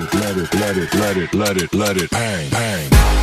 let it, let it, let it, let it, let it, let it, bang, bang.